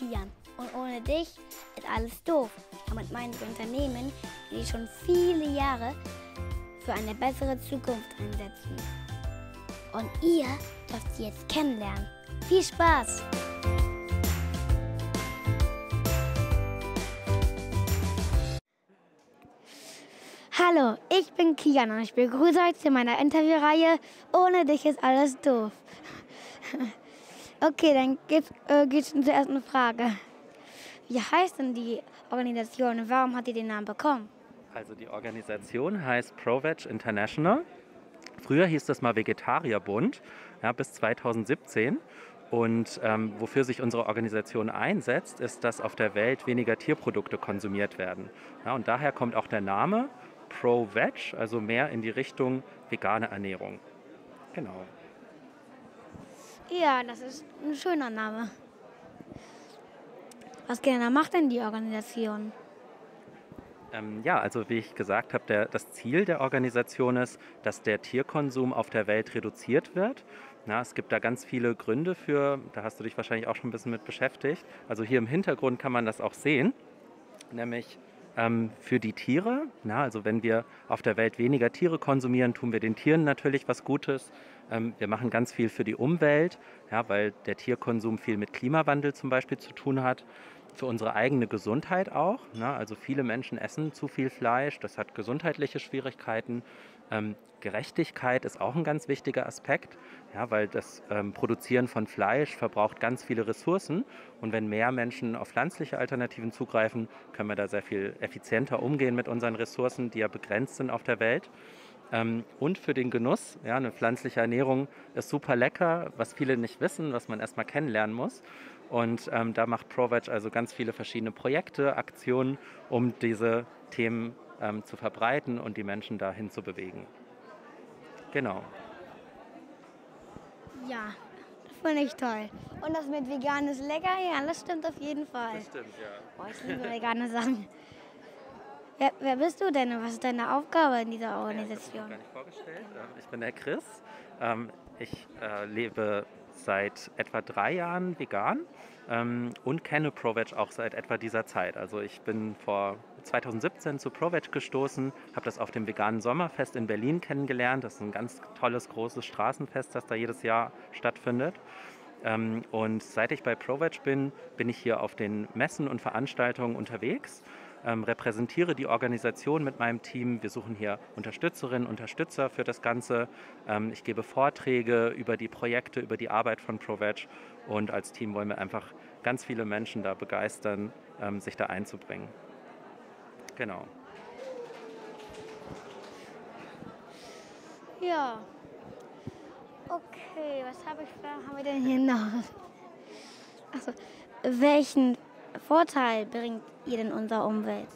interessieren. Und ohne dich ist alles doof. Aber mit meinen Unternehmen, die schon viele Jahre für eine bessere Zukunft einsetzen. Und ihr dürft sie jetzt kennenlernen. Viel Spaß! Hallo, ich bin Kian und ich begrüße euch zu meiner Interviewreihe Ohne dich ist alles doof. Okay, dann geht's schon zur ersten Frage. Wie heißt denn die Organisation und warum hat die den Namen bekommen? Also die Organisation heißt ProVeg International. Früher hieß das mal Vegetarierbund, ja, bis 2017. Und wofür sich unsere Organisation einsetzt, ist, dass auf der Welt weniger Tierprodukte konsumiert werden. Ja, und daher kommt auch der Name ProVeg, also mehr in die Richtung vegane Ernährung. Genau. Ja, das ist ein schöner Name. Was genau macht denn die Organisation? Ja, also wie ich gesagt habe, das Ziel der Organisation ist, dass der Tierkonsum auf der Welt reduziert wird. Na, es gibt da ganz viele Gründe für, da hast du dich wahrscheinlich auch schon ein bisschen mit beschäftigt. Also hier im Hintergrund kann man das auch sehen, nämlich für die Tiere. Na, also wenn wir auf der Welt weniger Tiere konsumieren, tun wir den Tieren natürlich was Gutes. Wir machen ganz viel für die Umwelt, ja, weil der Tierkonsum viel mit Klimawandel zum Beispiel zu tun hat. Für unsere eigene Gesundheit auch. Ne? Also viele Menschen essen zu viel Fleisch, das hat gesundheitliche Schwierigkeiten. Gerechtigkeit ist auch ein ganz wichtiger Aspekt, ja, weil das Produzieren von Fleisch verbraucht ganz viele Ressourcen. Und wenn mehr Menschen auf pflanzliche Alternativen zugreifen, können wir da sehr viel effizienter umgehen mit unseren Ressourcen, die ja begrenzt sind auf der Welt. Und für den Genuss, ja, eine pflanzliche Ernährung ist super lecker, was viele nicht wissen, was man erstmal kennenlernen muss. Und da macht ProVeg also ganz viele verschiedene Projekte, Aktionen, um diese Themen zu verbreiten und die Menschen dahin zu bewegen. Genau. Ja, finde ich toll. Und das mit vegan ist lecker, ja, das stimmt auf jeden Fall. Das stimmt, ja. Boah, ich liebe vegane Sachen. Wer bist du denn und was ist deine Aufgabe in dieser Organisation? Ja, ich habe mich gar nicht vorgestellt. Ich bin der Chris. Ich lebe seit etwa 3 Jahren vegan und kenne ProVeg auch seit etwa dieser Zeit. Also ich bin vor 2017 zu ProVeg gestoßen, habe das auf dem veganen Sommerfest in Berlin kennengelernt. Das ist ein ganz tolles, großes Straßenfest, das da jedes Jahr stattfindet. Und seit ich bei ProVeg bin, bin ich hier auf den Messen und Veranstaltungen unterwegs. Repräsentiere die Organisation mit meinem Team. Wir suchen hier Unterstützerinnen, Unterstützer für das Ganze. Ich gebe Vorträge über die Projekte, über die Arbeit von ProVeg und als Team wollen wir einfach ganz viele Menschen da begeistern, sich da einzubringen. Genau. Ja. Okay, was haben wir denn hier noch? Also, welchen Vorteil bringt ihr denn unserer Umwelt?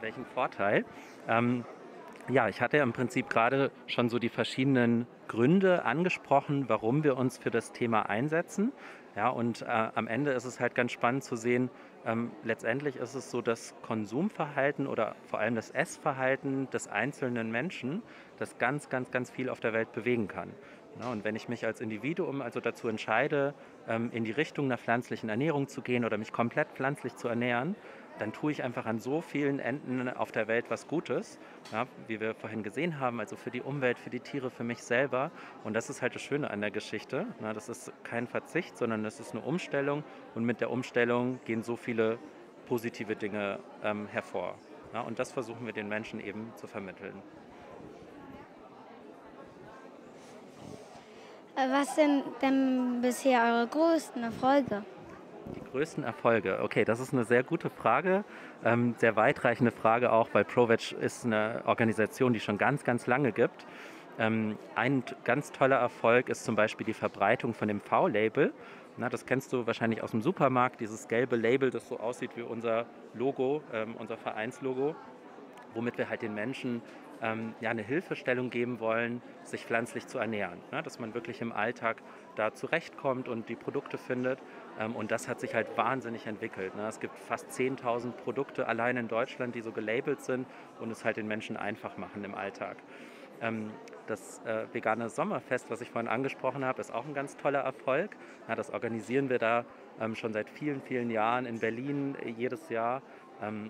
Welchen Vorteil? Ja, ich hatte ja im Prinzip gerade schon so die verschiedenen Gründe angesprochen, warum wir uns für das Thema einsetzen. Ja, und am Ende ist es halt ganz spannend zu sehen, letztendlich ist es so, das Konsumverhalten oder vor allem das Essverhalten des einzelnen Menschen, das ganz, ganz, ganz viel auf der Welt bewegen kann. Ja, und wenn ich mich als Individuum also dazu entscheide, in die Richtung einer pflanzlichen Ernährung zu gehen oder mich komplett pflanzlich zu ernähren, dann tue ich einfach an so vielen Enden auf der Welt was Gutes, ja, wie wir vorhin gesehen haben, also für die Umwelt, für die Tiere, für mich selber. Und das ist halt das Schöne an der Geschichte. Ja, das ist kein Verzicht, sondern das ist eine Umstellung und mit der Umstellung gehen so viele positive Dinge hervor. Ja, und das versuchen wir den Menschen eben zu vermitteln. Was sind denn bisher eure größten Erfolge? Die größten Erfolge? Okay, das ist eine sehr gute Frage, sehr weitreichende Frage auch, weil ProVeg ist eine Organisation, die schon ganz, ganz lange gibt. Ein ganz toller Erfolg ist zum Beispiel die Verbreitung von dem V-Label. Das kennst du wahrscheinlich aus dem Supermarkt, dieses gelbe Label, das so aussieht wie unser Logo, unser Vereinslogo, womit wir halt den Menschen ja, eine Hilfestellung geben wollen, sich pflanzlich zu ernähren. Ne? Dass man wirklich im Alltag da zurechtkommt und die Produkte findet. Und das hat sich halt wahnsinnig entwickelt. Ne? Es gibt fast 10.000 Produkte allein in Deutschland, die so gelabelt sind und es halt den Menschen einfach machen im Alltag. Das vegane Sommerfest, was ich vorhin angesprochen habe, ist auch ein ganz toller Erfolg. Ja, das organisieren wir da schon seit vielen, vielen Jahren in Berlin jedes Jahr.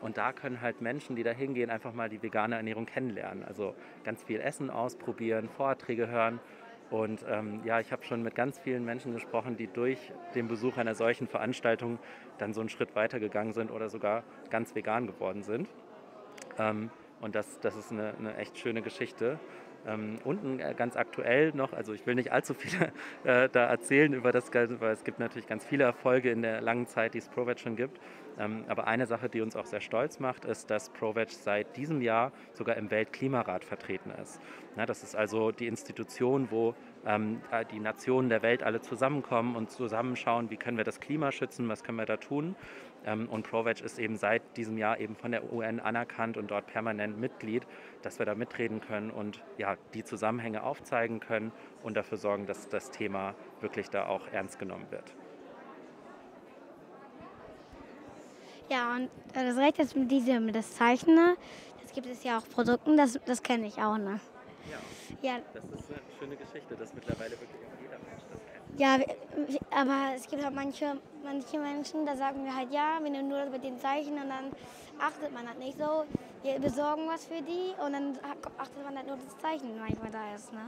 Und da können halt Menschen, die da hingehen, einfach mal die vegane Ernährung kennenlernen. Also ganz viel Essen ausprobieren, Vorträge hören. Und ja, ich habe schon mit ganz vielen Menschen gesprochen, die durch den Besuch einer solchen Veranstaltung dann so einen Schritt weitergegangen sind oder sogar ganz vegan geworden sind. Und das ist eine echt schöne Geschichte. Unten ganz aktuell noch, also ich will nicht allzu viel da erzählen über das Ganze, weil es gibt natürlich ganz viele Erfolge in der langen Zeit, die es ProVeg schon gibt. Aber eine Sache, die uns auch sehr stolz macht, ist, dass ProVeg seit diesem Jahr sogar im Weltklimarat vertreten ist. Ja, das ist also die Institution, wo die Nationen der Welt alle zusammenkommen und zusammenschauen, wie können wir das Klima schützen, was können wir da tun. Und ProVeg ist eben seit diesem Jahr eben von der UN anerkannt und dort permanent Mitglied, dass wir da mitreden können und ja, die Zusammenhänge aufzeigen können und dafür sorgen, dass das Thema wirklich da auch ernst genommen wird. Ja, und das Recht ist mit diesem, das Zeichnen, das gibt es ja auch Produkten, das kenne ich auch, ne? Ja, das ist eine schöne Geschichte, dass mittlerweile wirklich jeder Mensch das kennt. Ja, aber es gibt halt manche Menschen, da sagen wir halt, ja, wir nehmen nur das mit den Zeichen und dann achtet man halt nicht so. Wir besorgen was für die und dann achtet man halt nur das Zeichen, manchmal da ist, ne?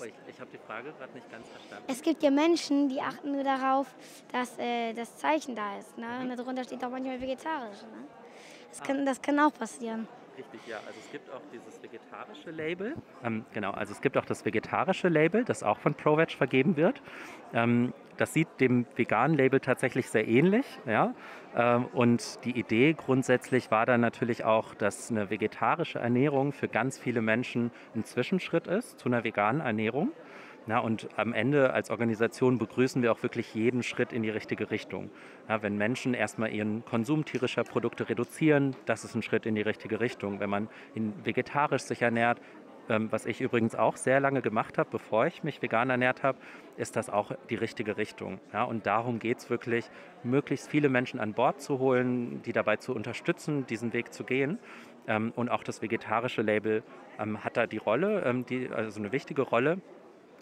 Oh, ich habe die Frage gerade nicht ganz verstanden. Es gibt ja Menschen, die achten nur darauf, dass das Zeichen da ist, ne? Und darunter steht auch manchmal vegetarisch, ne? Das kann auch passieren. Richtig, ja. Also es gibt auch dieses vegetarische Label. Genau, also es gibt auch das vegetarische Label, das auch von ProVeg vergeben wird. Das sieht dem veganen Label tatsächlich sehr ähnlich. Ja? Und die Idee grundsätzlich war dann natürlich auch, dass eine vegetarische Ernährung für ganz viele Menschen ein Zwischenschritt ist zu einer veganen Ernährung. Na, und am Ende als Organisation begrüßen wir auch wirklich jeden Schritt in die richtige Richtung. Ja, wenn Menschen erstmal ihren Konsum tierischer Produkte reduzieren, das ist ein Schritt in die richtige Richtung. Wenn man vegetarisch sich ernährt, was ich übrigens auch sehr lange gemacht habe, bevor ich mich vegan ernährt habe, ist das auch die richtige Richtung. Ja, und darum geht es wirklich, möglichst viele Menschen an Bord zu holen, die dabei zu unterstützen, diesen Weg zu gehen. Und auch das vegetarische Label hat da die Rolle, also eine wichtige Rolle.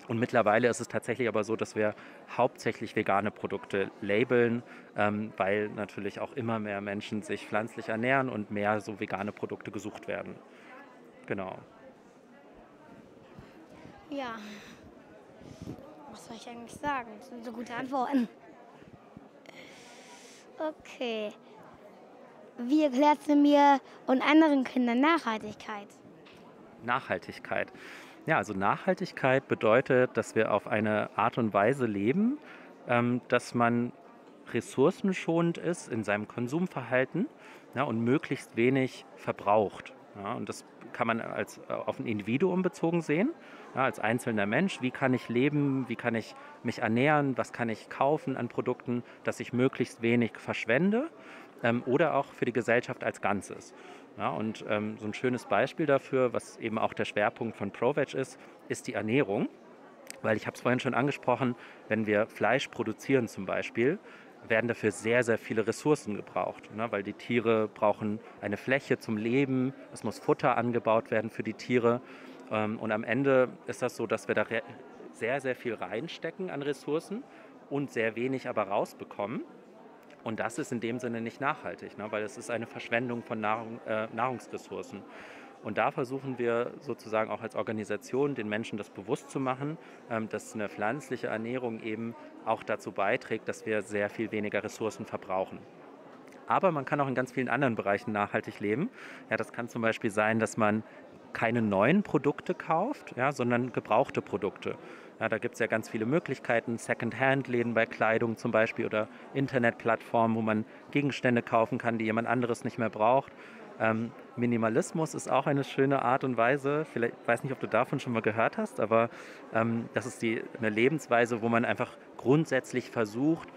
Und mittlerweile ist es tatsächlich aber so, dass wir hauptsächlich vegane Produkte labeln, weil natürlich auch immer mehr Menschen sich pflanzlich ernähren und mehr so vegane Produkte gesucht werden. Genau. Ja, was soll ich eigentlich sagen? Das sind so gute Antworten. Okay. Wie erklärst du mir und anderen Kindern Nachhaltigkeit? Nachhaltigkeit. Ja, also Nachhaltigkeit bedeutet, dass wir auf eine Art und Weise leben, dass man ressourcenschonend ist in seinem Konsumverhalten, ja, und möglichst wenig verbraucht. Ja, und das kann man auf ein Individuum bezogen sehen, ja, als einzelner Mensch. Wie kann ich leben, wie kann ich mich ernähren, was kann ich kaufen an Produkten, dass ich möglichst wenig verschwende, oder auch für die Gesellschaft als Ganzes. Ja, und so ein schönes Beispiel dafür, was eben auch der Schwerpunkt von ProVeg ist die Ernährung. Weil ich habe es vorhin schon angesprochen, wenn wir Fleisch produzieren zum Beispiel, werden dafür sehr, sehr viele Ressourcen gebraucht, ne? Weil die Tiere brauchen eine Fläche zum Leben, es muss Futter angebaut werden für die Tiere. Und am Ende ist das so, dass wir da sehr, sehr viel reinstecken an Ressourcen und sehr wenig aber rausbekommen. Und das ist in dem Sinne nicht nachhaltig, ne? Weil es ist eine Verschwendung von Nahrungsressourcen. Und da versuchen wir sozusagen auch als Organisation den Menschen das bewusst zu machen, dass eine pflanzliche Ernährung eben auch dazu beiträgt, dass wir sehr viel weniger Ressourcen verbrauchen. Aber man kann auch in ganz vielen anderen Bereichen nachhaltig leben. Ja, das kann zum Beispiel sein, dass man keine neuen Produkte kauft, ja, sondern gebrauchte Produkte. Ja, da gibt es ja ganz viele Möglichkeiten, Second-Hand-Läden bei Kleidung zum Beispiel oder Internetplattformen, wo man Gegenstände kaufen kann, die jemand anderes nicht mehr braucht. Minimalismus ist auch eine schöne Art und Weise, vielleicht, ich weiß nicht, ob du davon schon mal gehört hast, aber das ist eine Lebensweise, wo man einfach grundsätzlich versucht,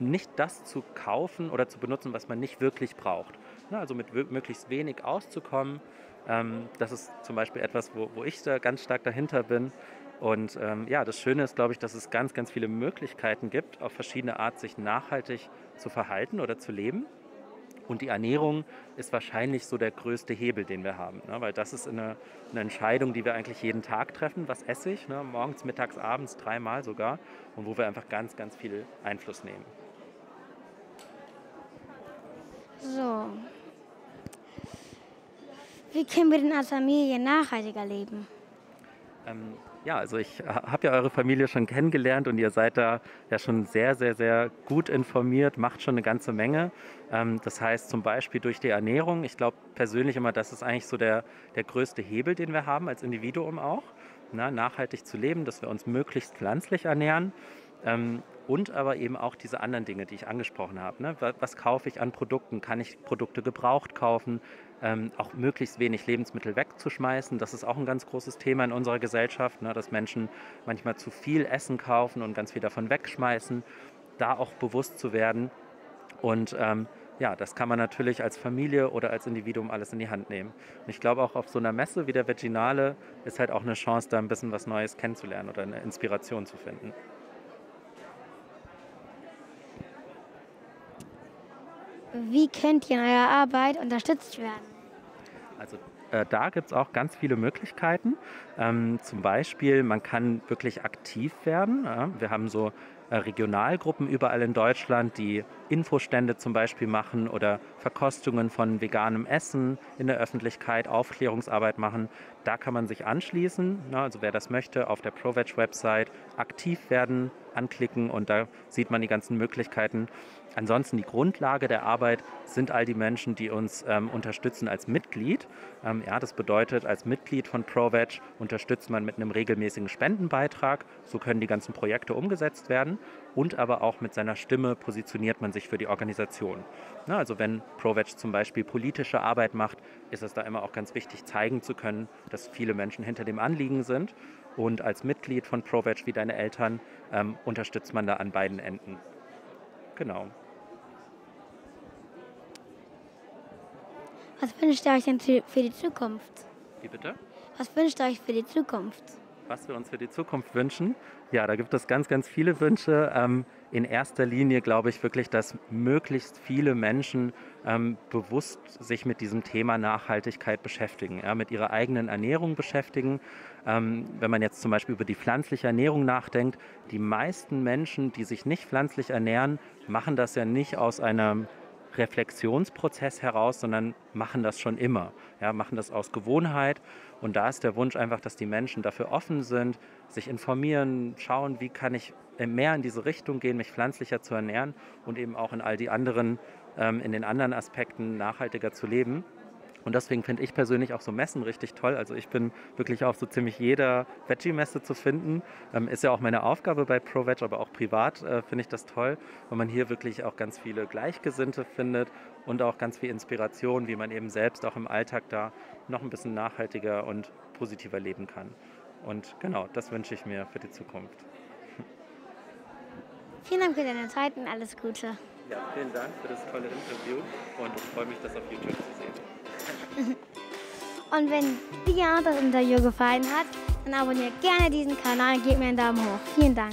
nicht das zu kaufen oder zu benutzen, was man nicht wirklich braucht. Na, also mit möglichst wenig auszukommen. Das ist zum Beispiel etwas, wo ich da ganz stark dahinter bin. Und ja, das Schöne ist, glaube ich, dass es ganz, ganz viele Möglichkeiten gibt, auf verschiedene Art sich nachhaltig zu verhalten oder zu leben. Und die Ernährung ist wahrscheinlich so der größte Hebel, den wir haben. Ne? Weil das ist eine Entscheidung, die wir eigentlich jeden Tag treffen. Was esse ich? Ne? Morgens, mittags, abends, dreimal sogar. Und wo wir einfach ganz, ganz viel Einfluss nehmen. So. Wie können wir denn als Familie nachhaltiger leben? Ja, also ich habe ja eure Familie schon kennengelernt und ihr seid da ja schon sehr, sehr, sehr gut informiert, macht schon eine ganze Menge. Das heißt zum Beispiel durch die Ernährung. Ich glaube persönlich immer, das ist eigentlich so der größte Hebel, den wir haben als Individuum auch, nachhaltig zu leben, dass wir uns möglichst pflanzlich ernähren. Und aber eben auch diese anderen Dinge, die ich angesprochen habe. Ne? Was kaufe ich an Produkten? Kann ich Produkte gebraucht kaufen? Auch möglichst wenig Lebensmittel wegzuschmeißen. Das ist auch ein ganz großes Thema in unserer Gesellschaft, ne? Dass Menschen manchmal zu viel Essen kaufen und ganz viel davon wegschmeißen. Da auch bewusst zu werden. Und ja, das kann man natürlich als Familie oder als Individuum alles in die Hand nehmen. Und ich glaube auch auf so einer Messe wie der Veggienale ist halt auch eine Chance, da ein bisschen was Neues kennenzulernen oder eine Inspiration zu finden. Wie könnt ihr in eurer Arbeit unterstützt werden? Also da gibt es auch ganz viele Möglichkeiten. Zum Beispiel, man kann wirklich aktiv werden. Wir haben so Regionalgruppen überall in Deutschland, die Infostände zum Beispiel machen oder Verkostungen von veganem Essen in der Öffentlichkeit, Aufklärungsarbeit machen. Da kann man sich anschließen. Also wer das möchte, auf der ProVeg-Website aktiv werden, anklicken und da sieht man die ganzen Möglichkeiten. Ansonsten die Grundlage der Arbeit sind all die Menschen, die uns unterstützen als Mitglied. Ja, das bedeutet, als Mitglied von ProVeg unterstützt man mit einem regelmäßigen Spendenbeitrag. So können die ganzen Projekte umgesetzt werden. Und aber auch mit seiner Stimme positioniert man sich für die Organisation. Na, also wenn ProVeg zum Beispiel politische Arbeit macht, ist es da immer auch ganz wichtig, zeigen zu können, dass viele Menschen hinter dem Anliegen sind. Und als Mitglied von ProVeg wie deine Eltern unterstützt man da an beiden Enden. Genau. Was wünscht ihr euch denn für die Zukunft? Wie bitte? Was wünscht ihr euch für die Zukunft? Was wir uns für die Zukunft wünschen? Ja, da gibt es ganz, ganz viele Wünsche. In erster Linie glaube ich wirklich, dass möglichst viele Menschen bewusst sich mit diesem Thema Nachhaltigkeit beschäftigen, ja, mit ihrer eigenen Ernährung beschäftigen. Wenn man jetzt zum Beispiel über die pflanzliche Ernährung nachdenkt, die meisten Menschen, die sich nicht pflanzlich ernähren, machen das ja nicht aus einem Reflexionsprozess heraus, sondern machen das schon immer, ja, machen das aus Gewohnheit. Und da ist der Wunsch einfach, dass die Menschen dafür offen sind, sich informieren, schauen, wie kann ich mehr in diese Richtung gehen, mich pflanzlicher zu ernähren und eben auch in all die anderen, in den anderen Aspekten nachhaltiger zu leben. Und deswegen finde ich persönlich auch so Messen richtig toll. Also ich bin wirklich auf so ziemlich jeder Veggie-Messe zu finden. Ist ja auch meine Aufgabe bei ProVeg, aber auch privat finde ich das toll, weil man hier wirklich auch ganz viele Gleichgesinnte findet und auch ganz viel Inspiration, wie man eben selbst auch im Alltag da noch ein bisschen nachhaltiger und positiver leben kann. Und genau, das wünsche ich mir für die Zukunft. Vielen Dank für deine Zeit und alles Gute. Ja, vielen Dank für das tolle Interview und ich freue mich, das auf YouTube zu sehen. Und wenn dir das Interview gefallen hat, dann abonniert gerne diesen Kanal und gebt mir einen Daumen hoch. Vielen Dank.